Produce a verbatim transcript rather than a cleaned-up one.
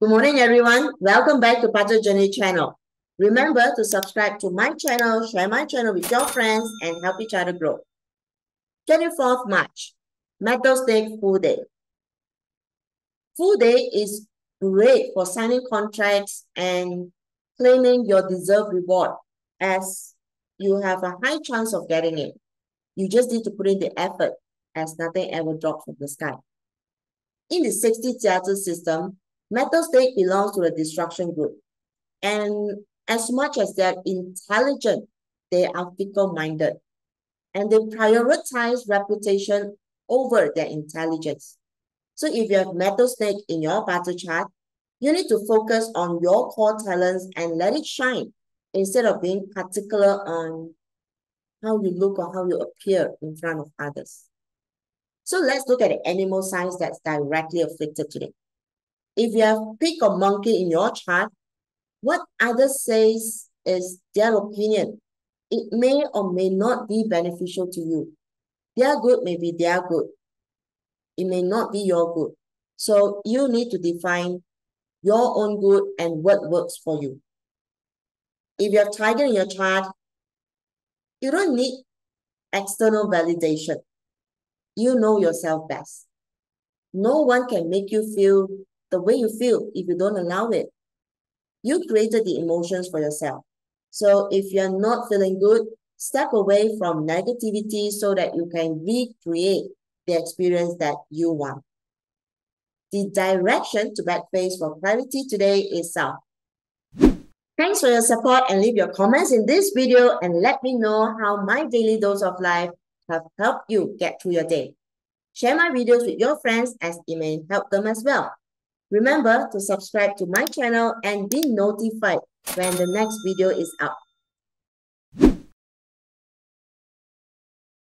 Good morning, everyone. Welcome back to Bazi Journey channel. Remember to subscribe to my channel, share my channel with your friends, and help each other grow. twenty-fourth of March, Meadows Day Full Day. Full Day is great for signing contracts and claiming your deserved reward, as you have a high chance of getting it. You just need to put in the effort, as nothing ever drops from the sky. In the sixty theater system, Meadows Day belongs to the destruction group, and as much as they're intelligent, they are fickle-minded, and they prioritize reputation over their intelligence. So if you have Meadows Day in your battle chart, you need to focus on your core talents and let it shine instead of being particular on how you look or how you appear in front of others. So let's look at the animal signs that's directly affected today. If you have pig or monkey in your chart, what others say is their opinion. It may or may not be beneficial to you. Their good may be their good. It may not be your good. So you need to define your own good and what works for you. If you have tiger in your chart, you don't need external validation. You know yourself best. No one can make you feel the way you feel if you don't allow it. You created the emotions for yourself. So if you're not feeling good, step away from negativity so that you can recreate the experience that you want. The direction to back face for clarity today is south. Thanks for your support, and leave your comments in this video and let me know how my daily dose of life have helped you get through your day. Share my videos with your friends, as it may help them as well. Remember to subscribe to my channel and be notified when the next video is up.